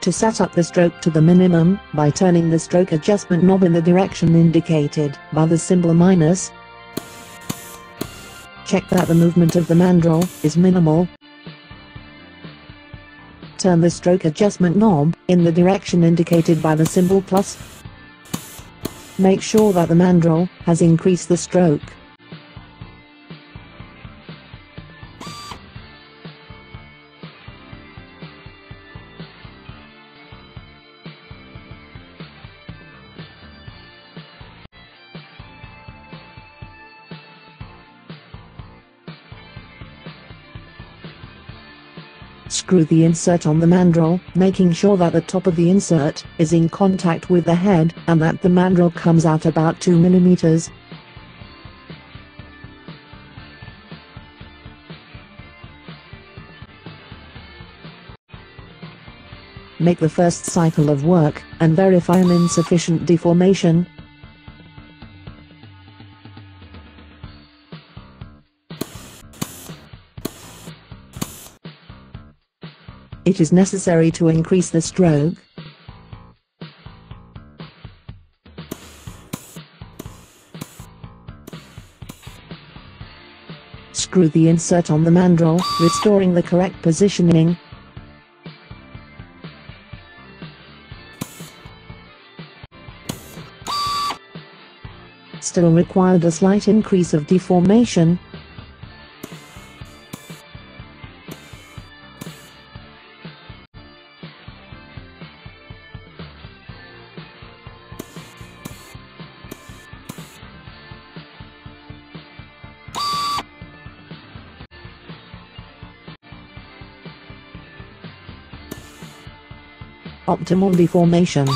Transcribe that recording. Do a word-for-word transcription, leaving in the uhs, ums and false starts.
to set up the stroke to the minimum by turning the stroke adjustment knob in the direction indicated by the symbol minus. Check that the movement of the mandrel is minimal. Turn the stroke adjustment knob in the direction indicated by the symbol plus. Make sure that the mandrel has increased the stroke. Screw the insert on the mandrel, making sure that the top of the insert is in contact with the head and that the mandrel comes out about two millimeters. Make the first cycle of work and verify an insufficient deformation. It is necessary to increase the stroke. Screw the insert on the mandrel, restoring the correct positioning. Still required a slight increase of deformation. Optimal deformation.